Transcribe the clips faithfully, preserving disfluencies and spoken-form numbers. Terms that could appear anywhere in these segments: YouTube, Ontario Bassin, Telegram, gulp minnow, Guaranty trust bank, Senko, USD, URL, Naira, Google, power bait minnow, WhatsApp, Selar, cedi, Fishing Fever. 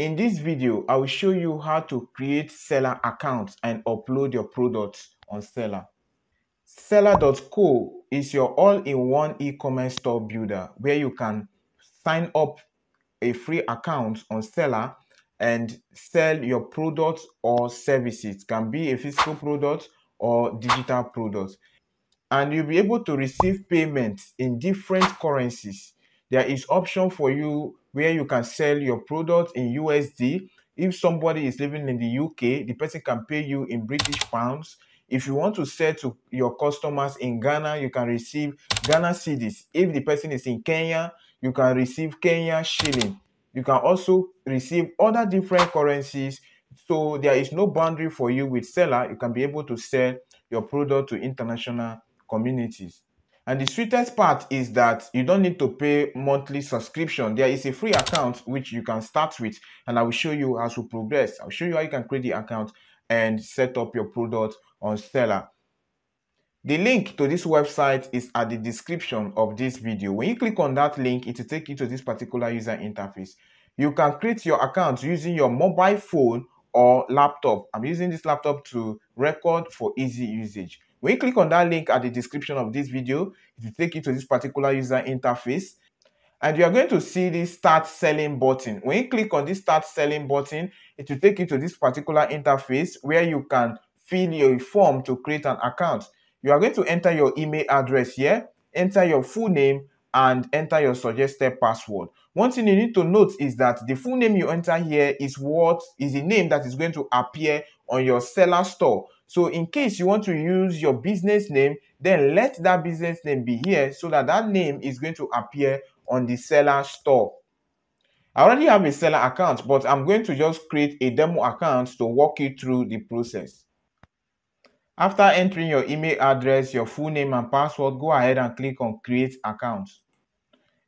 In this video, I will show you how to create seller accounts and upload your products on Selar. Selar dot co is your all-in-one e-commerce store builder where you can sign up a free account on Selar and sell your products or services. It can be a physical product or digital product. And you'll be able to receive payments in different currencies. There is option for you where you can sell your product in U S D. If somebody is living in the U K, the person can pay you in British pounds. If you want to sell to your customers in Ghana, you can receive Ghana cedis. If the person is in Kenya, you can receive Kenya shilling. You can also receive other different currencies. So there is no boundary for you with Selar. You can be able to sell your product to international communities. And the sweetest part is that you don't need to pay monthly subscription. There is a free account which you can start with, and I will show you how to progress. I'll show you how you can create the account and set up your product on Selar. The link to this website is at the description of this video. When you click on that link, it will take you to this particular user interface. You can create your account using your mobile phone or laptop. I'm using this laptop to record for easy usage. When you click on that link at the description of this video, it will take you to this particular user interface. And you are going to see this Start Selling button. When you click on this Start Selling button, it will take you to this particular interface where you can fill your form to create an account. You are going to enter your email address here, enter your full name, and enter your suggested password. One thing you need to note is that the full name you enter here is what is the name that is going to appear on your Selar store. So in case you want to use your business name, then let that business name be here so that that name is going to appear on the Selar store. I already have a Selar account, but I'm going to just create a demo account to walk you through the process. After entering your email address, your full name and password, go ahead and click on Create Account.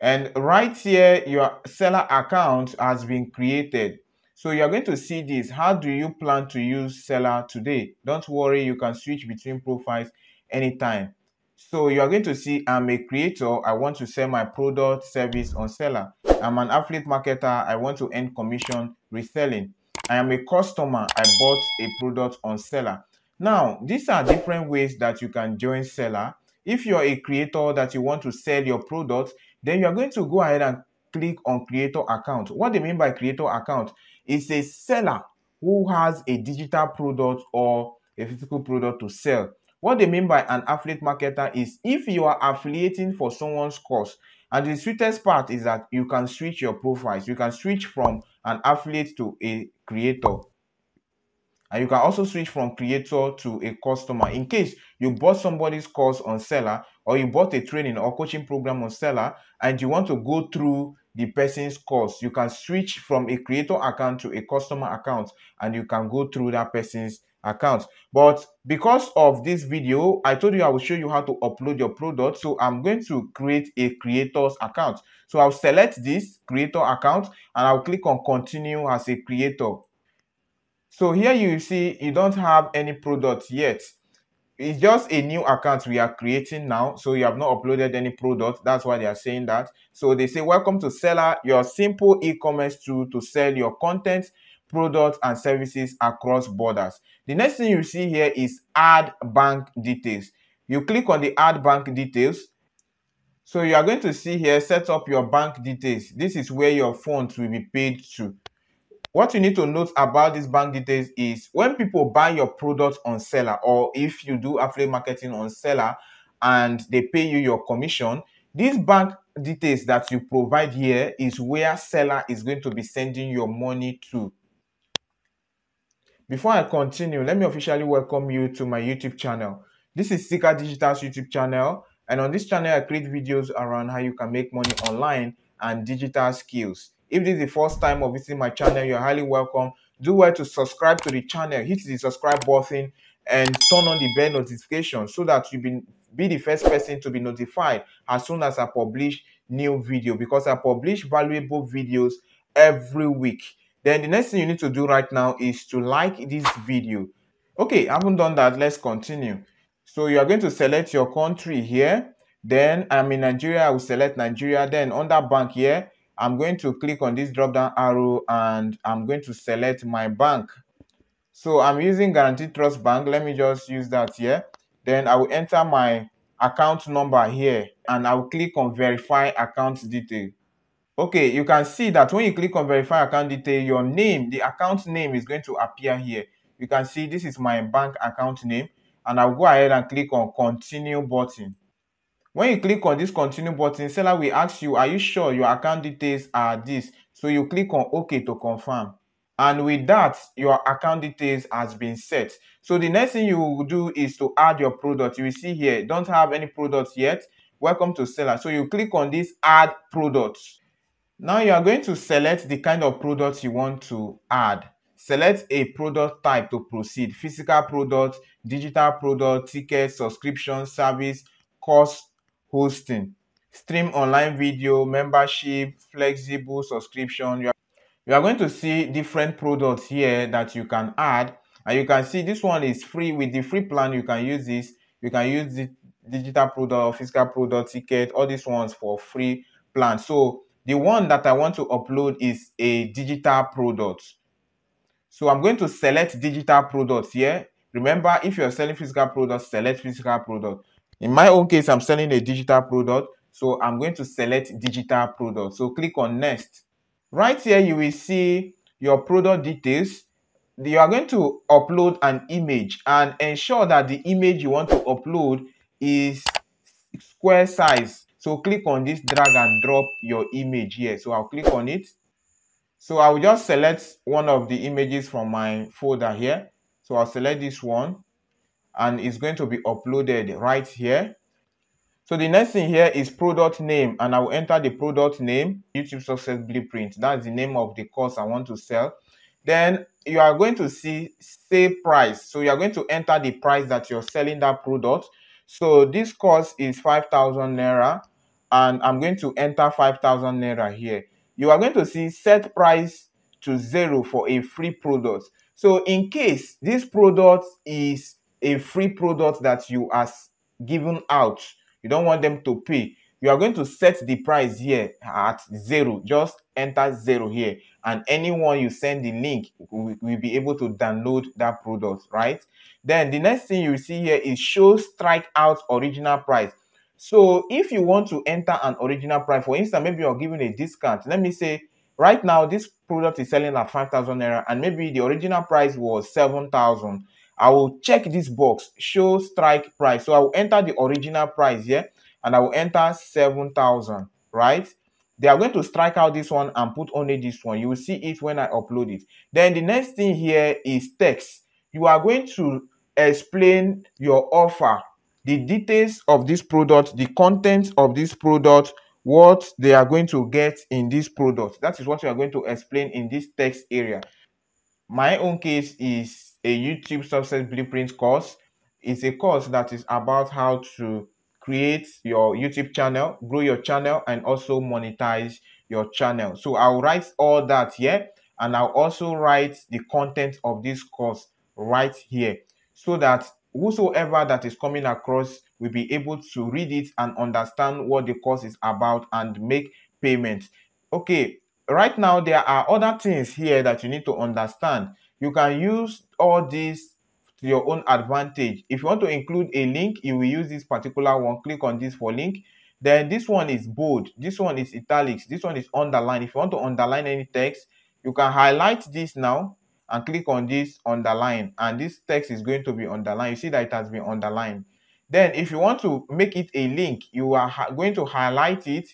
And right here, your Selar account has been created. So you're going to see this. How do you plan to use Selar today? Don't worry, you can switch between profiles anytime. So you're going to see I'm a creator. I want to sell my product service on Selar. I'm an affiliate marketer. I want to earn commission reselling. I am a customer. I bought a product on Selar. Now, these are different ways that you can join Selar. If you're a creator that you want to sell your product, then you're going to go ahead and click on Creator Account. What they mean by Creator Account is a seller who has a digital product or a physical product to sell. What they mean by an affiliate marketer is if you are affiliating for someone's course. And the sweetest part is that you can switch your profiles. You can switch from an affiliate to a creator. And you can also switch from creator to a customer. In case you bought somebody's course on Selar, or you bought a training or coaching program on Selar, and you want to go through the person's course, you can switch from a creator account to a customer account, and you can go through that person's account. But because of this video, I told you I will show you how to upload your product. So I'm going to create a creator's account. So I'll select this creator account, and I'll click on Continue as a creator. So here you see you don't have any product yet. It's just a new account we are creating now. So you have not uploaded any product. That's why they are saying that. So they say, welcome to Selar, your simple e-commerce tool to sell your content, products, and services across borders. The next thing you see here is add bank details. You click on the add bank details. So you are going to see here, set up your bank details. This is where your funds will be paid to. What you need to note about these bank details is when people buy your product on Selar, or if you do affiliate marketing on Selar and they pay you your commission, these bank details that you provide here is where Selar is going to be sending your money to. Before I continue, let me officially welcome you to my YouTube channel. This is Seeker Digital's YouTube channel, and on this channel I create videos around how you can make money online and digital skills. If this is the first time of visiting my channel, you're highly welcome. Do well to subscribe to the channel, hit the subscribe button, and turn on the bell notification so that you be, be the first person to be notified as soon as I publish new video, because I publish valuable videos every week. Then the next thing you need to do right now is to like this video. Okay, I haven't done that. Let's continue. So you are going to select your country here. Then I'm in Nigeria. I will select Nigeria. Then on that bank here, I'm going to click on this drop down arrow and I'm going to select my bank. So I'm using Guaranty Trust Bank. Let me just use that here. Then I will enter my account number here and I will click on verify account detail. Okay, you can see that when you click on verify account detail, your name, the account name is going to appear here. You can see this is my bank account name, and I'll go ahead and click on continue button. When you click on this continue button, Seller will ask you, are you sure your account details are this? So you click on OK to confirm. And with that, your account details has been set. So the next thing you will do is to add your product. You will see here, don't have any products yet. Welcome to Seller. So you click on this add products. Now you are going to select the kind of products you want to add. Select a product type to proceed. Physical product, digital product, ticket, subscription, service, course, hosting, stream online video, membership, flexible subscription. You are, you are going to see different products here that you can add. And you can see this one is free. With the free plan, you can use this. You can use the digital product, physical product, ticket, all these ones for free plan. So the one that I want to upload is a digital product. So I'm going to select digital products here. Remember, if you're selling physical products, select physical product. In my own case, I'm selling a digital product. So I'm going to select digital product. So click on next. Right here, you will see your product details. You are going to upload an image and ensure that the image you want to upload is square size. So click on this, drag and drop your image here. So I'll click on it. So I'll just select one of the images from my folder here. So I'll select this one. And it's going to be uploaded right here. So the next thing here is product name, and I will enter the product name, YouTube Success Blueprint. That's the name of the course I want to sell. Then you are going to see sale price. So you are going to enter the price that you're selling that product. So this course is five thousand Naira, and I'm going to enter five thousand Naira here. You are going to see set price to zero for a free product. So in case this product is a free product that you are given out, you don't want them to pay, you are going to set the price here at zero. Just enter zero here, and anyone you send the link will be able to download that product, right? Then the next thing you see here is show strike out original price. So if you want to enter an original price, for instance, maybe you're giving a discount. Let me say right now this product is selling at five thousand Naira, and maybe the original price was seven thousand. I will check this box, show strike price. So I will enter the original price here, and I will enter seven thousand, right? They are going to strike out this one and put only this one. You will see it when I upload it. Then the next thing here is text. You are going to explain your offer, the details of this product, the content of this product, what they are going to get in this product. That is what you are going to explain in this text area. My own case is a YouTube Success Blueprint course. It's a course that is about how to create your YouTube channel, grow your channel, and also monetize your channel. So I'll write all that here, and I'll also write the content of this course right here, so that whosoever that is coming across will be able to read it and understand what the course is about and make payments. Okay, right now there are other things here that you need to understand. You can use all this to your own advantage. If you want to include a link, you will use this particular one. Click on this for link. Then this one is bold. This one is italics. This one is underlined. If you want to underline any text, you can highlight this now and click on this underline. And this text is going to be underlined. You see that it has been underlined. Then if you want to make it a link, you are going to highlight it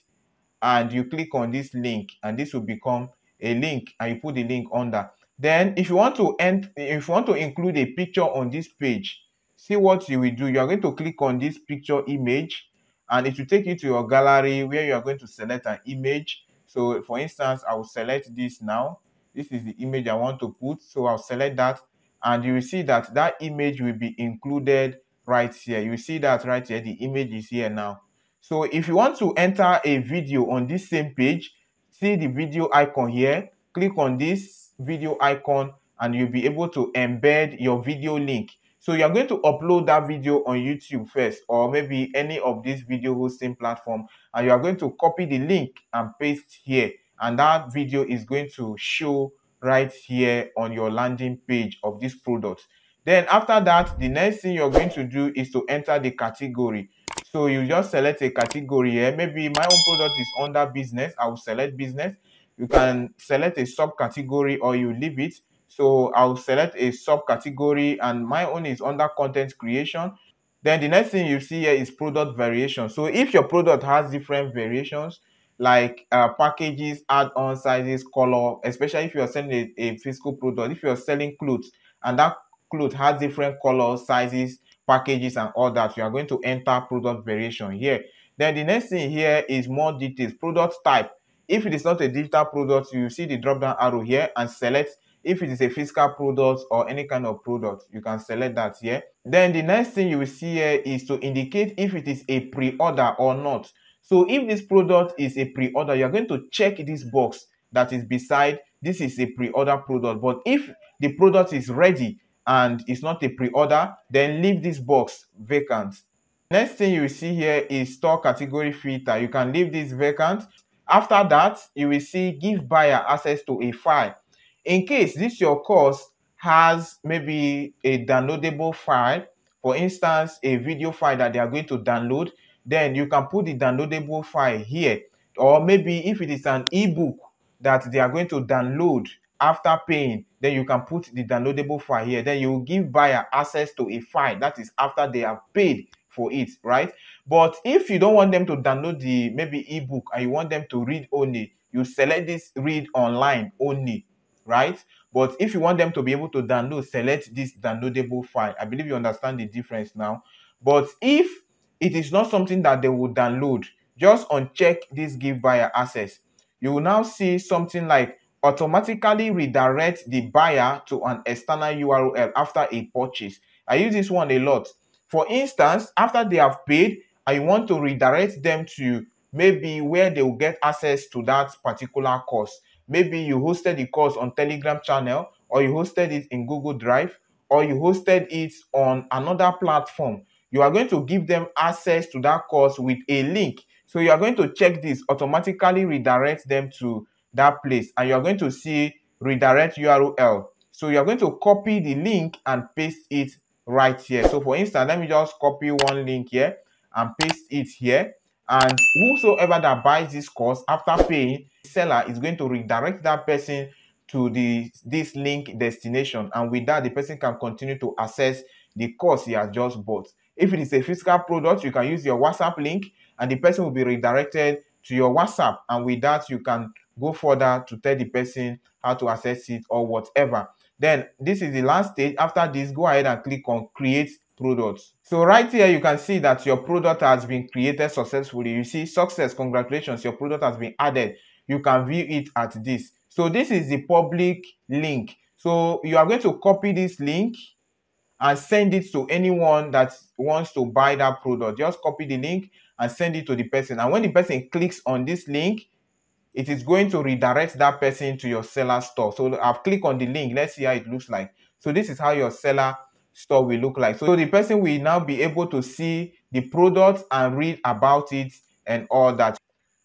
and you click on this link. And this will become a link, and you put the link under. Then if you want to end, if you want to include a picture on this page, see what you will do. You are going to click on this picture image, and it will take you to your gallery where you are going to select an image. So for instance, I will select this now. This is the image I want to put. So I'll select that, and you will see that that image will be included right here. You see that right here, the image is here now. So if you want to enter a video on this same page, see the video icon here. Click on this video icon and you'll be able to embed your video link. So you're going to upload that video on YouTube first, or maybe any of these video hosting platform, and you are going to copy the link and paste here, and that video is going to show right here on your landing page of this product. Then after that, the next thing you're going to do is to enter the category. So you just select a category here. Maybe my own product is under business. I will select business. You can select a subcategory or you leave it. So I'll select a subcategory, and my own is under content creation. Then the next thing you see here is product variation. So if your product has different variations, like uh, packages, add-on sizes, color, especially if you're selling a, a physical product, if you're selling clothes and that clothes has different colors, sizes, packages, and all that, you are going to enter product variation here. Then the next thing here is more details, product type. If it is not a digital product, you see the drop down arrow here and select. If it is a physical product or any kind of product, you can select that here. Then the next thing you will see here is to indicate if it is a pre-order or not. So if this product is a pre-order, you're going to check this box that is beside this is a pre-order product. But if the product is ready and it's not a pre-order, then leave this box vacant. Next thing you will see here is store category filter. You can leave this vacant. After that, you will see give buyer access to a file. In case this your course has maybe a downloadable file, for instance, a video file that they are going to download, then you can put the downloadable file here. Or maybe if it is an ebook that they are going to download after paying, then you can put the downloadable file here. Then you will give buyer access to a file that is after they have paid for it, right? But if you don't want them to download the maybe ebook and you want them to read only, you select this read online only. Right? But if you want them to be able to download, select this downloadable file. I believe you understand the difference now. But if it is not something that they will download, just uncheck this give buyer access. You will now see something like automatically redirect the buyer to an external U R L after a purchase. I use this one a lot. For instance, after they have paid, I want to redirect them to maybe where they will get access to that particular course. Maybe you hosted the course on Telegram channel, or you hosted it in Google Drive, or you hosted it on another platform. You are going to give them access to that course with a link. So you are going to check this, automatically redirect them to that place, and you are going to see redirect U R L. So you are going to copy the link and paste it right here. So for instance, let me just copy one link here and paste it here. And whosoever that buys this course after paying, seller is going to redirect that person to the this link destination, and with that the person can continue to access the course he has just bought. If it is a physical product, you can use your WhatsApp link and the person will be redirected to your WhatsApp, and with that you can go further to tell the person how to access it or whatever. Then this is the last stage. After this, go ahead and click on create products. So right here you can see that your product has been created successfully. You see success, congratulations, your product has been added. You can view it at this. So this is the public link. So you are going to copy this link and send it to anyone that wants to buy that product. Just copy the link and send it to the person, and when the person clicks on this link, it is going to redirect that person to your seller store. So I've clicked on the link. Let's see how it looks like. So this is how your seller store will look like. So the person will now be able to see the product and read about it and all that.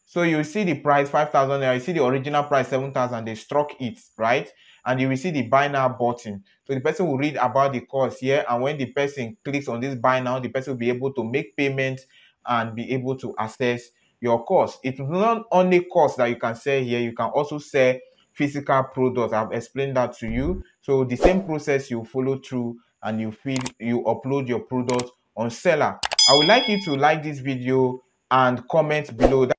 So you see the price five thousand, you see the original price seven thousand, they struck it, right? And you will see the buy now button. So the person will read about the course here, and when the person clicks on this buy now, the person will be able to make payment and be able to access your course. It's not only course that you can sell here, you can also sell physical products. I've explained that to you. So the same process you follow through, and you feed, you upload your product on Selar. I would like you to like this video and comment below.